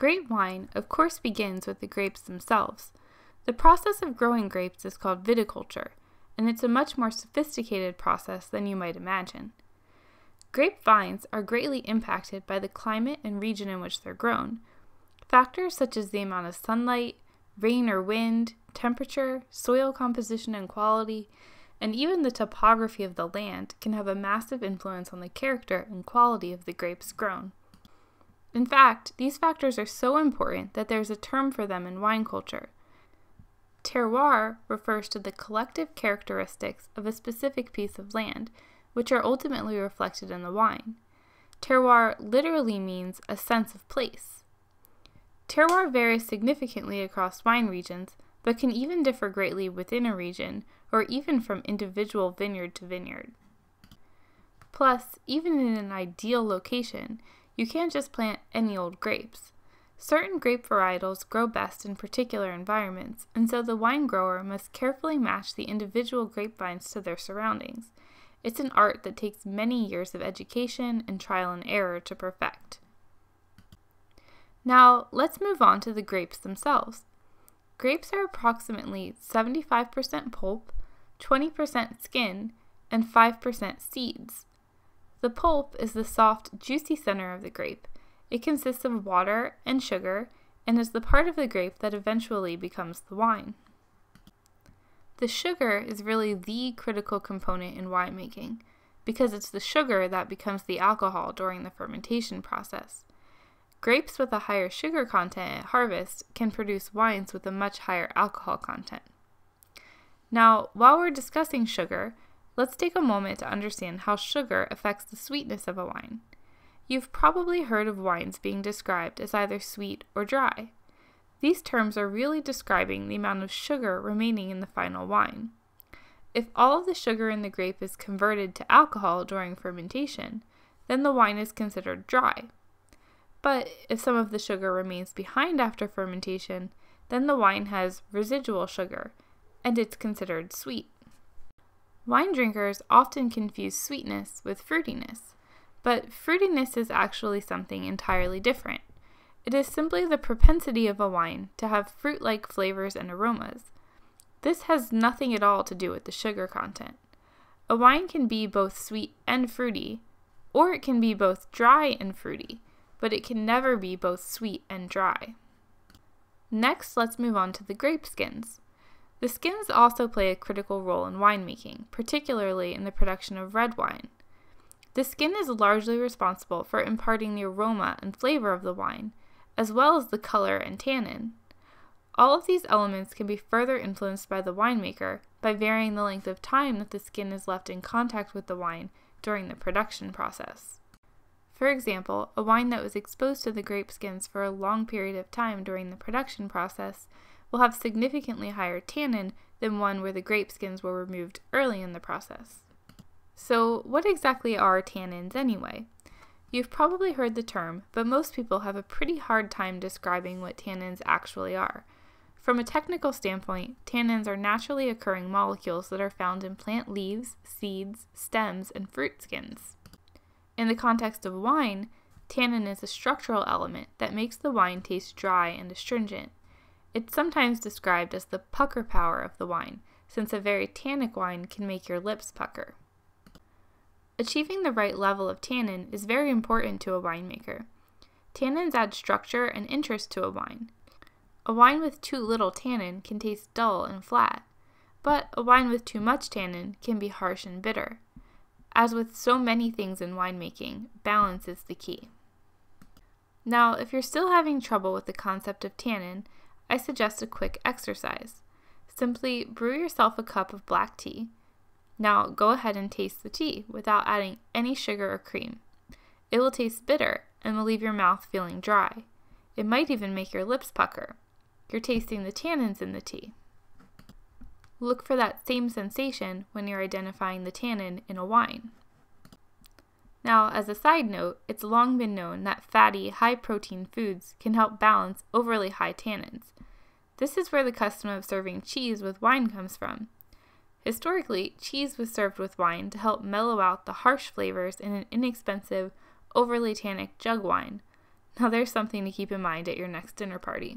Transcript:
Grape wine, of course, begins with the grapes themselves. The process of growing grapes is called viticulture, and it's a much more sophisticated process than you might imagine. Grape vines are greatly impacted by the climate and region in which they're grown. Factors such as the amount of sunlight, rain or wind, temperature, soil composition and quality, and even the topography of the land can have a massive influence on the character and quality of the grapes grown. In fact, these factors are so important that there's a term for them in wine culture. Terroir refers to the collective characteristics of a specific piece of land, which are ultimately reflected in the wine. Terroir literally means a sense of place. Terroir varies significantly across wine regions, but can even differ greatly within a region, or even from individual vineyard to vineyard. Plus, even in an ideal location, you can't just plant any old grapes. Certain grape varietals grow best in particular environments, and so the wine grower must carefully match the individual grapevines to their surroundings. It's an art that takes many years of education and trial and error to perfect. Now, let's move on to the grapes themselves. Grapes are approximately 75% pulp, 20% skin, and 5% seeds. The pulp is the soft, juicy center of the grape. It consists of water and sugar and is the part of the grape that eventually becomes the wine. The sugar is really the critical component in winemaking because it's the sugar that becomes the alcohol during the fermentation process. Grapes with a higher sugar content at harvest can produce wines with a much higher alcohol content. Now, while we're discussing sugar, let's take a moment to understand how sugar affects the sweetness of a wine. You've probably heard of wines being described as either sweet or dry. These terms are really describing the amount of sugar remaining in the final wine. If all of the sugar in the grape is converted to alcohol during fermentation, then the wine is considered dry. But if some of the sugar remains behind after fermentation, then the wine has residual sugar, and it's considered sweet. Wine drinkers often confuse sweetness with fruitiness, but fruitiness is actually something entirely different. It is simply the propensity of a wine to have fruit-like flavors and aromas. This has nothing at all to do with the sugar content. A wine can be both sweet and fruity, or it can be both dry and fruity, but it can never be both sweet and dry. Next, let's move on to the grape skins. The skins also play a critical role in winemaking, particularly in the production of red wine. The skin is largely responsible for imparting the aroma and flavor of the wine, as well as the color and tannin. All of these elements can be further influenced by the winemaker by varying the length of time that the skin is left in contact with the wine during the production process. For example, a wine that was exposed to the grape skins for a long period of time during the production process will have significantly higher tannin than one where the grape skins were removed early in the process. So, what exactly are tannins anyway? You've probably heard the term, but most people have a pretty hard time describing what tannins actually are. From a technical standpoint, tannins are naturally occurring molecules that are found in plant leaves, seeds, stems, and fruit skins. In the context of wine, tannin is a structural element that makes the wine taste dry and astringent. It's sometimes described as the pucker power of the wine, since a very tannic wine can make your lips pucker. Achieving the right level of tannin is very important to a winemaker. Tannins add structure and interest to a wine. A wine with too little tannin can taste dull and flat, but a wine with too much tannin can be harsh and bitter. As with so many things in winemaking, balance is the key. Now, if you're still having trouble with the concept of tannin, I suggest a quick exercise. Simply brew yourself a cup of black tea. Now go ahead and taste the tea without adding any sugar or cream. It will taste bitter and will leave your mouth feeling dry. It might even make your lips pucker. You're tasting the tannins in the tea. Look for that same sensation when you're identifying the tannin in a wine. Now, as a side note, it's long been known that fatty, high-protein foods can help balance overly high tannins. This is where the custom of serving cheese with wine comes from. Historically, cheese was served with wine to help mellow out the harsh flavors in an inexpensive, overly tannic jug wine, Now there's something to keep in mind at your next dinner party.